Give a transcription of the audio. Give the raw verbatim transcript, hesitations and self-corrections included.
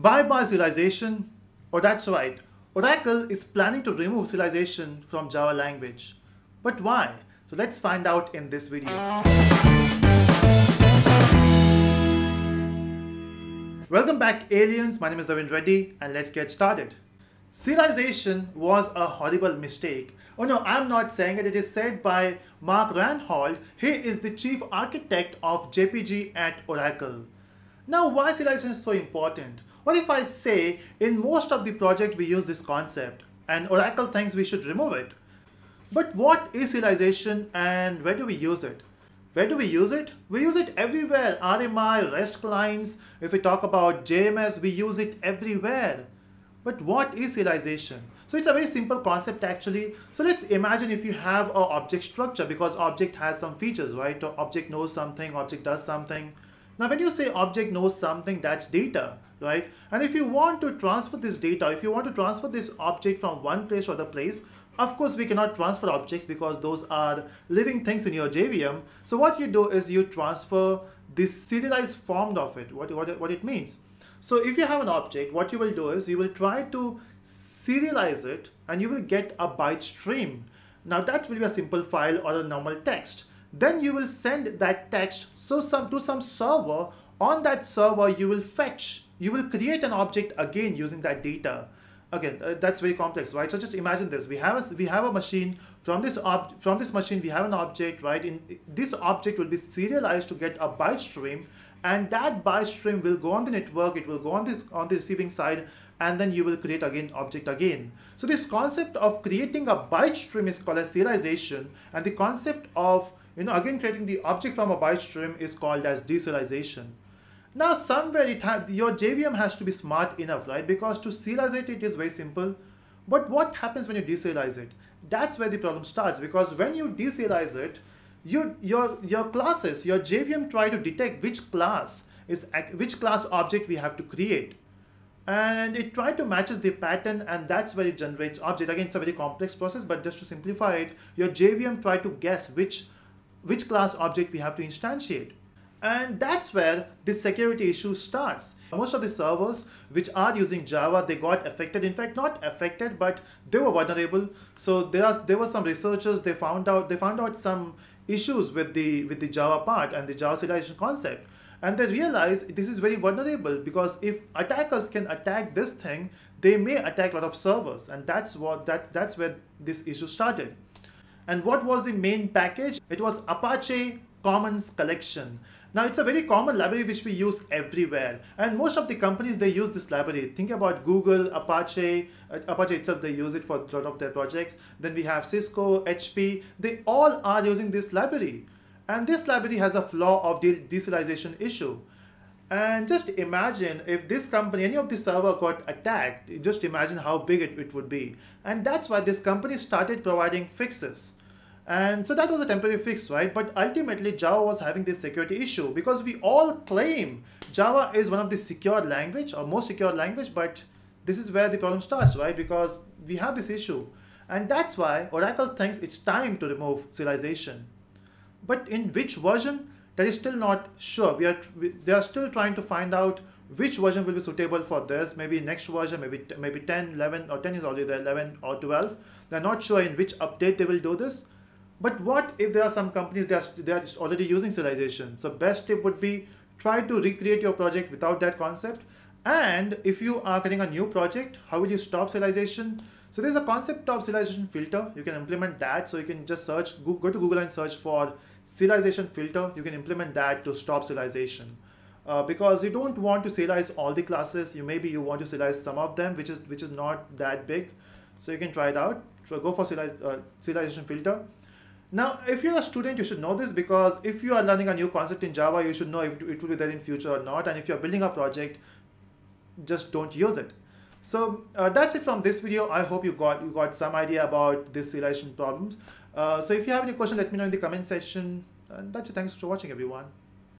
Bye-bye serialization, or oh, that's right, Oracle is planning to remove serialization from Java language. But why? So let's find out in this video. Welcome back, aliens. My name is Navin Reddy and let's get started. Serialization was a horrible mistake. Oh no, I'm not saying it. It is said by Mark Reinhold. He is the chief architect of J P G at Oracle. Now, why serialization is so important? What if I say in most of the project we use this concept and Oracle thinks we should remove it? But what is serialization and where do we use it? Where do we use it? We use it everywhere. R M I, REST clients, if we talk about J M S, we use it everywhere. But what is serialization? So it's a very simple concept actually. So let's imagine if you have an object structure, because object has some features, right? Object knows something, object does something. Now when you say object knows something, that's data, right? And if you want to transfer this data, if you want to transfer this object from one place to other place, of course we cannot transfer objects because those are living things in your J V M. So what you do is you transfer this serialized form of it, what, what, what it means. So if you have an object, what you will do is you will try to serialize it and you will get a byte stream. Now that will be a simple file or a normal text. Then you will send that text so some, to some server. On that server, you will fetch, you will create an object again using that data. Okay, uh, that's very complex, right? So just imagine this, we have a, we have a machine, from this, ob from this machine we have an object, right? In, this object will be serialized to get a byte stream, and that byte stream will go on the network, it will go on the, on the receiving side, and then you will create again object again. So this concept of creating a byte stream is called as serialization, and the concept of You know, again, creating the object from a byte stream is called as deserialization. Now, somewhere it your J V M has to be smart enough, right? Because to serialize it, it is very simple. But what happens when you deserialize it? That's where the problem starts, because when you deserialize it, you, your, your classes, your J V M try to detect which class, is, which class object we have to create. And it tries to matches the pattern, and that's where it generates object. Again, it's a very complex process, but just to simplify it, your J V M try to guess which which class object we have to instantiate. And that's where the security issue starts. Most of the servers which are using Java, they got affected. In fact, not affected, but they were vulnerable. So there are there were some researchers, they found out they found out some issues with the with the Java part and the Java serialization concept. And they realized this is very vulnerable, because if attackers can attack this thing, they may attack a lot of servers. And that's what that that's where this issue started. And what was the main package? It was Apache Commons Collection. Now it's a very common library which we use everywhere. And most of the companies, they use this library. Think about Google, Apache, uh, Apache itself, they use it for a lot of their projects. Then we have Cisco, H P, they all are using this library. And this library has a flaw of the deserialization issue. And just imagine if this company, any of the server got attacked, just imagine how big it, it would be. And that's why this company started providing fixes. And so that was a temporary fix, right? But ultimately Java was having this security issue, because we all claim Java is one of the secure language or most secure language, but this is where the problem starts, right? Because we have this issue. And that's why Oracle thinks it's time to remove serialization. But in which version? That is still not sure. We are we, they are still trying to find out which version will be suitable for this. Maybe next version, maybe maybe ten, eleven, or ten is already there, eleven or twelve. They're not sure in which update they will do this. But what if there are some companies that are, they are already using serialization? So best tip would be try to recreate your project without that concept. And if you are getting a new project, how will you stop serialization? So there's a concept of serialization filter. You can implement that. So you can just search, go, go to Google and search for serialization filter. You can implement that to stop serialization, uh, because you don't want to serialize all the classes. You maybe you want to serialize some of them, which is which is not that big. So you can try it out. So go for serialize, uh, serialization filter. Now, if you're a student, you should know this, because if you are learning a new concept in Java, you should know if it will be there in future or not. And if you're building a project, just don't use it. So uh, that's it from this video. I hope you got you got some idea about this serialization problems. Uh, so if you have any question, let me know in the comment section. And that's it. Thanks for watching, everyone.